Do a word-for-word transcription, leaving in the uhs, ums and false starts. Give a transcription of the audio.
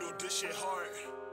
do this shit hard.